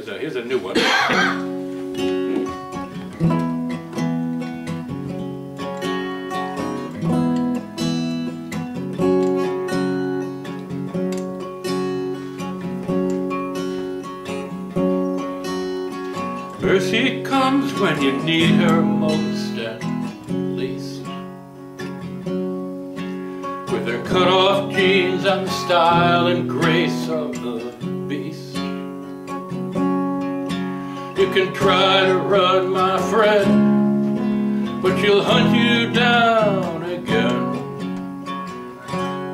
Here's a new one. Mercy comes when you need her most at least, with her cut-off jeans and the style and grace of the beast. You can try to run, my friend, but she'll hunt you down again.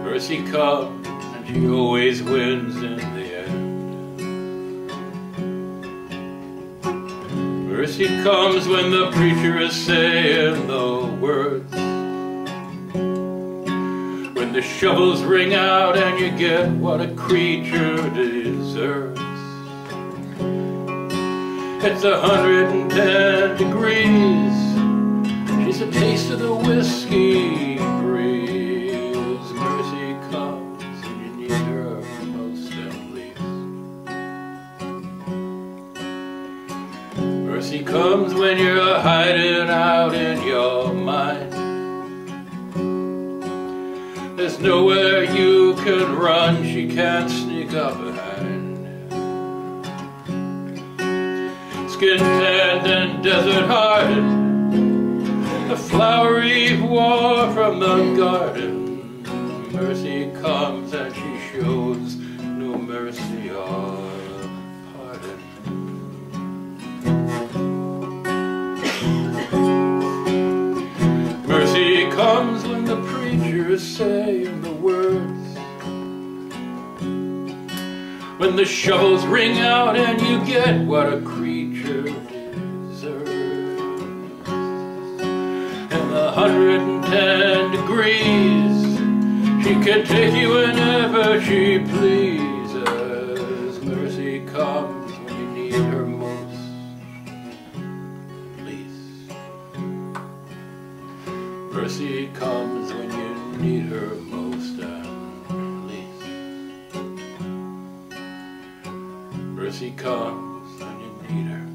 Mercy comes and she always wins in the end. Mercy comes when the preacher is saying the words, when the shovels ring out and you get what a creature deserves. It's 110 degrees. She's a taste of the whiskey breeze. Mercy comes when you need her most at least. Mercy comes when you're hiding out in your mind. There's nowhere you can run, she can't sneak up behind. Skin-tanned and desert-hearted, the flowery war from the garden. Mercy comes and she shows no mercy or pardon. Mercy comes when the preacher is saying the words, when the shovels ring out and you get what a creature deserves. And 110 degrees, she can take you whenever she pleases. Mercy comes when you need her most, please. Mercy comes when you need her most. Mercy comes when you need her.